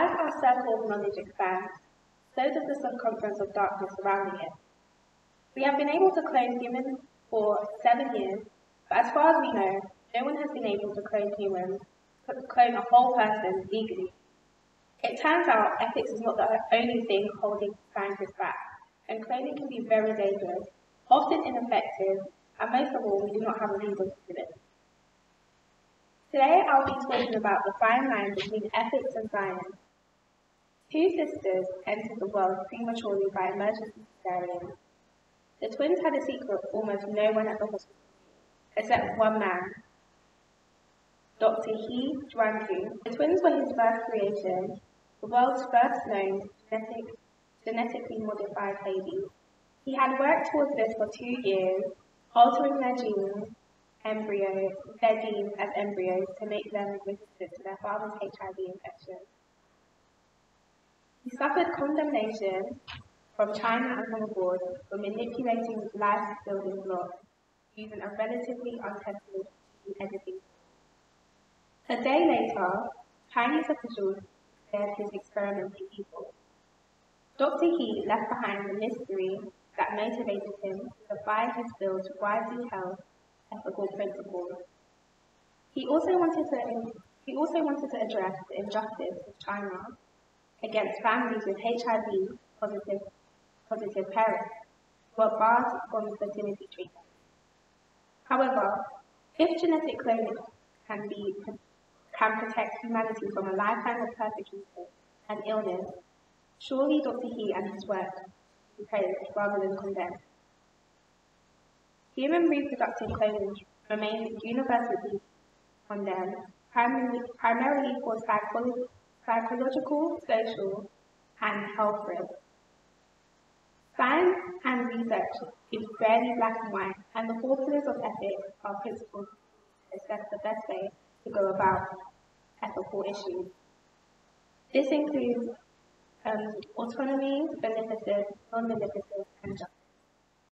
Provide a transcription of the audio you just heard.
As our self-formed knowledge expands, so does the circumference of darkness surrounding it. We have been able to clone humans for 7 years, but as far as we know, no one has been able to clone a whole person legally. It turns out ethics is not the only thing holding scientists back, and cloning can be very dangerous, often ineffective, and most of all, we do not have a reason to do it. Today, I'll be talking about the fine line between ethics and science. 2 sisters entered the world prematurely by emergency cesarean. The twins had a secret almost no one at the hospital, except one man, Dr. He Jiankui. The twins were his first creation, the world's first known genetically modified babies. He had worked towards this for 2 years, altering their genes as embryos to make them resistant to their father's HIV infection. He suffered condemnation from China and from abroad for manipulating life's building blocks using a relatively untested gene editing. A day later, Chinese officials declared his experiment illegal. Dr. He left behind the mystery that motivated him to defy his bill's widely held ethical principles. He also wanted to address the injustice of China against families with HIV-positive parents who are barred from fertility treatment. However, if genetic cloning can protect humanity from a lifetime of persecution and illness, surely Dr. He and his work should be praised rather than condemned. Human reproductive cloning remains universally condemned, primarily for psychological, social, and health risks. Science and research is rarely black and white, and the four pillars of ethics are principles to assess the best way to go about ethical issues. This includes autonomy, beneficence, non-beneficence, and justice.